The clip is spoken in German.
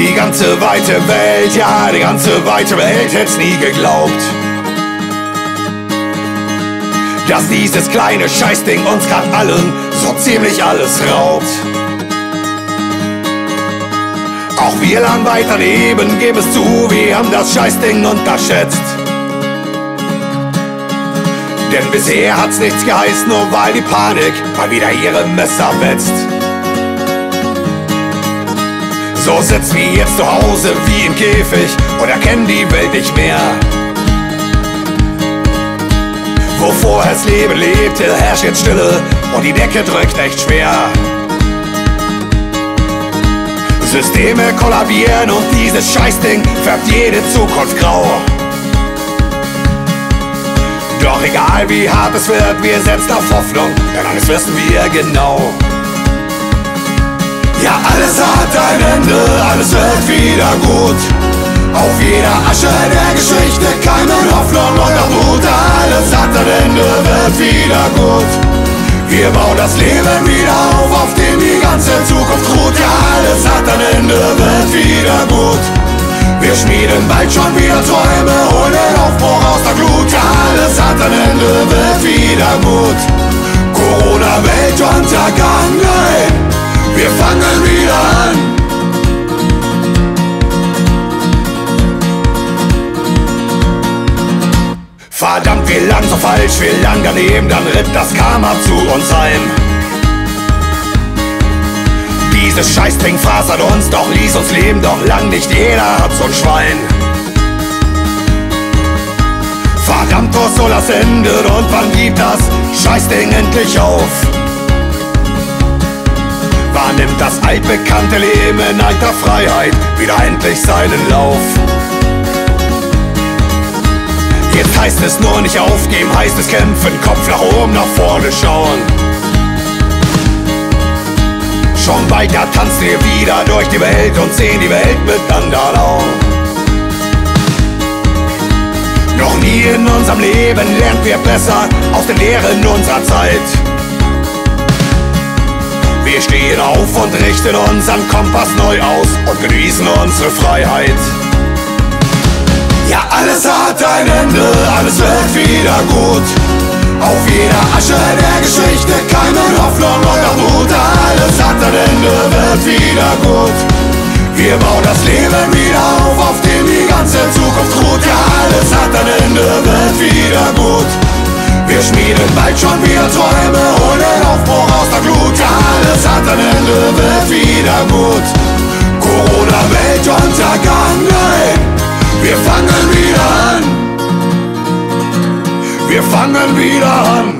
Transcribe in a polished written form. Die ganze weite Welt, ja, die ganze weite Welt hätt's nie geglaubt, dass dieses kleine Scheißding uns grad allen so ziemlich alles raubt. Auch wir lang weit daneben, geben es zu, wir haben das Scheißding unterschätzt. Denn bisher hat's nichts geheißen, nur weil die Panik mal wieder ihre Messer wetzt. So sitzen wir jetzt zu Hause wie im Käfig und erkennen die Welt nicht mehr. Wo vorher das Leben lebte, herrscht jetzt Stille und die Decke drückt echt schwer. Systeme kollabieren und dieses Scheißding färbt jede Zukunft grau. Doch egal wie hart es wird, wir setzen auf Hoffnung, denn alles wissen wir genau. Ja, alles hat ein Ende, alles wird wieder gut. Auf jeder Asche der Geschichte keimen Hoffnung oder Mut. Alles hat ein Ende, wird wieder gut. Wir bauen das Leben wieder auf dem die ganze Zukunft ruht. Ja, alles hat ein Ende, wird wieder gut. Wir schmieden bald schon wieder Träume, holen Aufbruch aus der Glut. Ja, alles hat ein Ende, wird wieder gut. Corona Weltuntergang, nein, wir fangen wieder an. Verdammt, wir lang so falsch, wir lang daneben, dann ritt das Karma zu uns heim. Dieses Scheißding fasert uns, doch ließ uns leben, doch lang nicht jeder hat so'n Schwein. Verdammt, wo soll das enden und wann gibt das Scheißding endlich auf? Wann nimmt das altbekannte Leben in alter Freiheit wieder endlich seinen Lauf? Jetzt heißt es nur nicht aufgeben, heißt es kämpfen, Kopf nach oben, nach vorne schauen. Schon weiter tanzen wir wieder durch die Welt und sehen die Welt miteinander lau. Noch nie in unserem Leben lernen wir besser aus den Lehren unserer Zeit. Wir stehen auf und richten unseren Kompass neu aus und genießen unsere Freiheit. Ja, alles hat ein Ende, alles wird wieder gut. Auf jeder Asche der Geschichte keimen Hoffnung oder Mut. Alles hat ein Ende, wird wieder gut. Wir bauen das Leben wieder auf dem die ganze Zukunft ruht. Ja, alles hat ein Ende, wird wieder gut. Wir schmieden bald schon wieder Träume, holen Aufbruch aus der Glut. Ja, alles hat ein Ende, wird wieder gut. Corona Weltuntergang, nein, wir fangen wieder an.